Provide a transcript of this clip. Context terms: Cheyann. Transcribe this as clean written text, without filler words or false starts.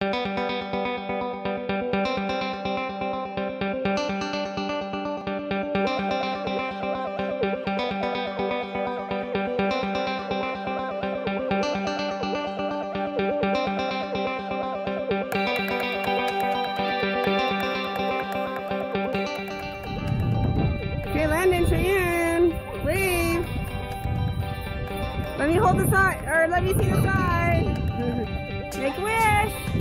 Cheyann, breathe. Let me hold the side, or let me see the side. Make a wish.